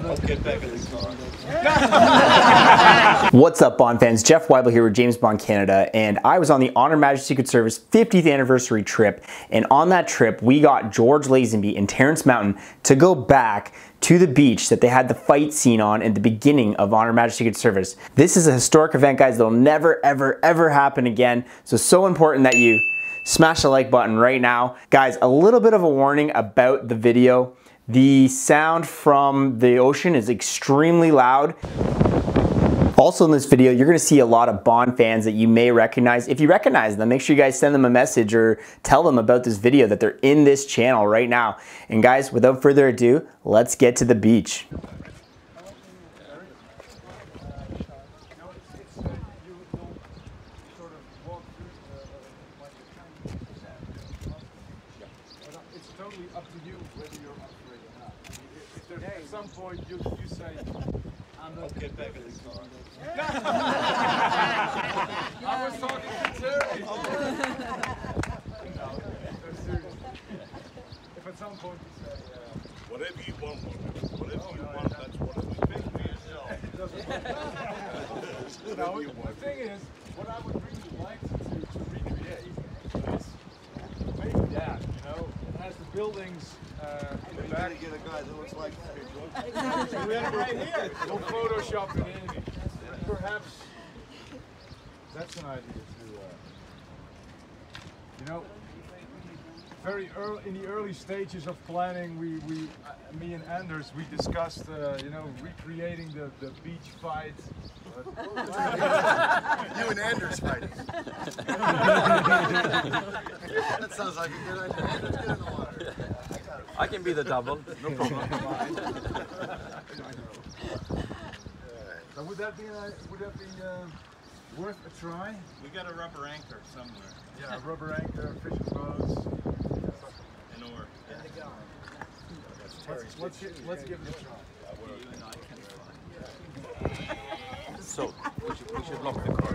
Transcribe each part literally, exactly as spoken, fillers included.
I'll get back in the car. What's up, Bond fans? Jeff Weibel here with James Bond Canada, and I was on the On Her Majesty's Secret Service fiftieth anniversary trip, and on that trip, we got George Lazenby and Terrence Mountain to go back to the beach that they had the fight scene on at the beginning of On Her Majesty's Secret Service. This is a historic event, guys, that'll never, ever, ever happen again, so so important that you smash the like button right now. Guys, a little bit of a warning about the video. The sound from the ocean is extremely loud. Also in this video, you're gonna see a lot of Bond fans that you may recognize. If you recognize them, make sure you guys send them a message or tell them about this video, that they're in this channel right now. And guys, without further ado, let's get to the beach. Up to you whether you're up for it or not. I mean, if there's, hey, at some point you, you say, I'm not, I'll get back in the car. I was talking sincerely. No, seriously. If at some point you say, uh, whatever you want, whatever no, you no, want, that's what it is. Think for yourself. Now, you the thing is, what I would really like to do to recreate is make that, you know, as the buildings uh, in the back. Get a guy that looks like that. We have it right here. We'll Photoshop an enemy. Perhaps that's an idea to, uh, you know, very early in the early stages of planning. We, we, uh, me and Anders, we discussed, uh, you know, recreating the the beach fight. You and Anders fighting. That sounds like a good idea. Let's get in the water. I, got it. I can be the double. No problem. So would that be uh, would that be uh, worth a try? We got a rubber anchor somewhere. Yeah, a rubber anchor, fishing boats, an oar. Yeah. And the guy. Let's, let's, let's, let's give it a try. You and I can try. So we should, we should lock the car.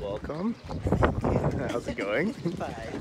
Welcome. How's it going? Bye.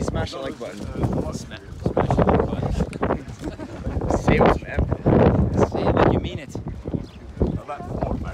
Smash the like button. Smash the like button. Say it, man. Say it like you mean it. Say it. Love it. Love it.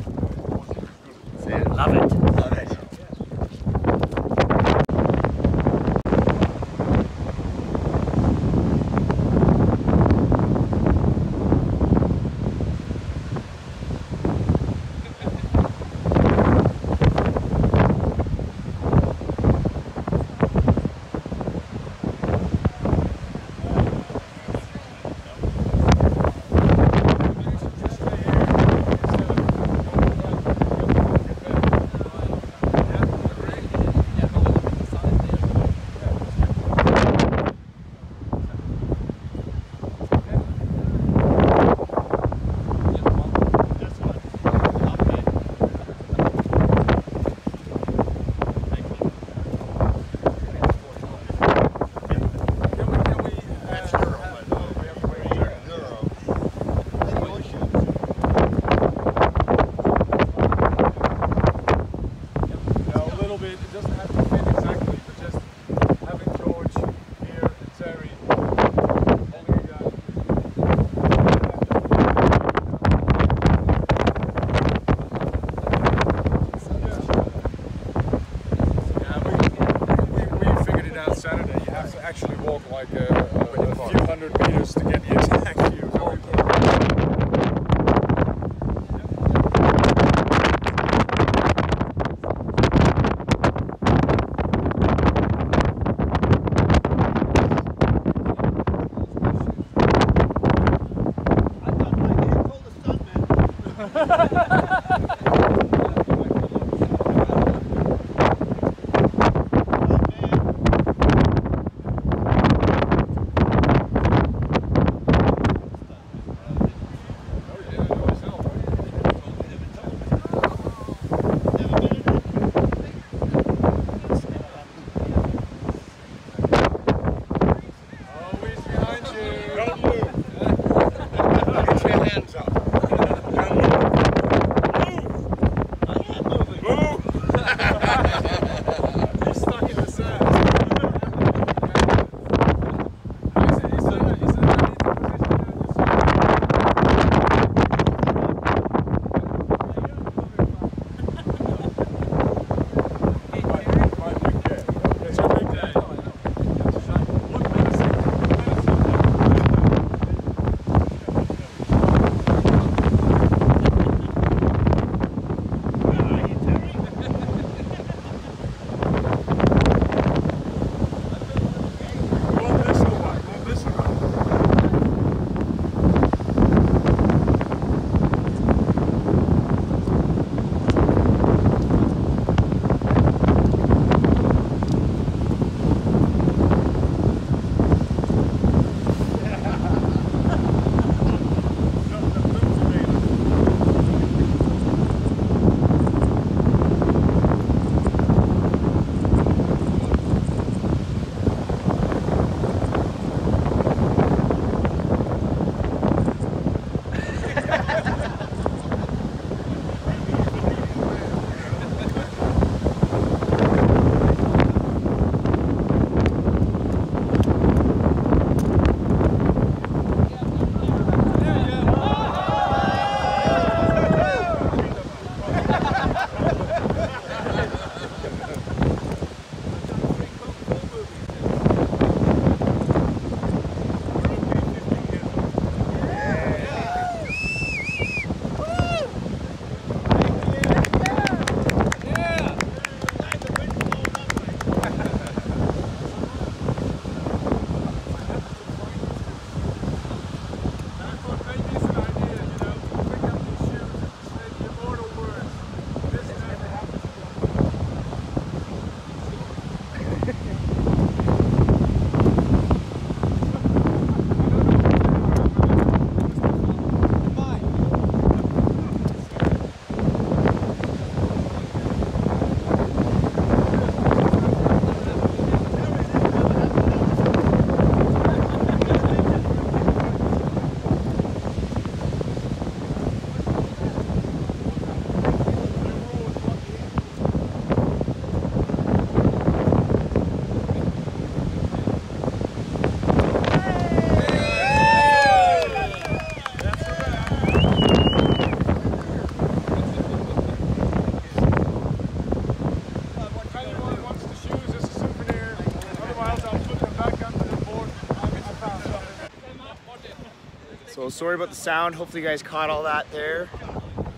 So sorry about the sound. Hopefully you guys caught all that there.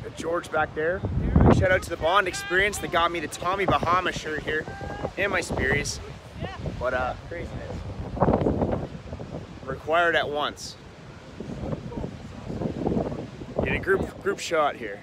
Got George back there. Shout out to the Bond Experience that got me the Tommy Bahama shirt here and my Sperry's. But uh, craziness. Required at once. Get a group group shot here.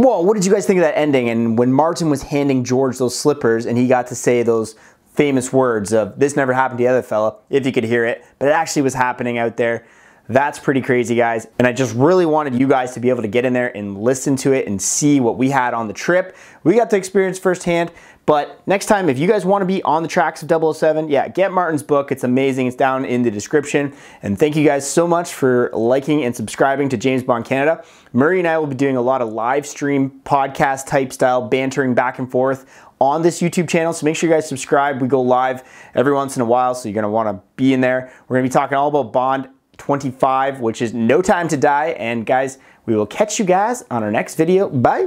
Whoa, what did you guys think of that ending? And when Martin was handing George those slippers and he got to say those famous words of, "This never happened to the other fella," if you could hear it, but it actually was happening out there. That's pretty crazy, guys. And I just really wanted you guys to be able to get in there and listen to it and see what we had on the trip. We got to experience firsthand, but next time, if you guys wanna be on the tracks of double oh seven, yeah, get Martin's book, it's amazing, it's down in the description. And thank you guys so much for liking and subscribing to James Bond Canada. Murray and I will be doing a lot of live stream, podcast type style, bantering back and forth on this YouTube channel. So make sure you guys subscribe. We go live every once in a while, so you're gonna wanna be in there. We're gonna be talking all about Bond twenty-five, which is No Time to Die. And guys, we will catch you guys on our next video. Bye.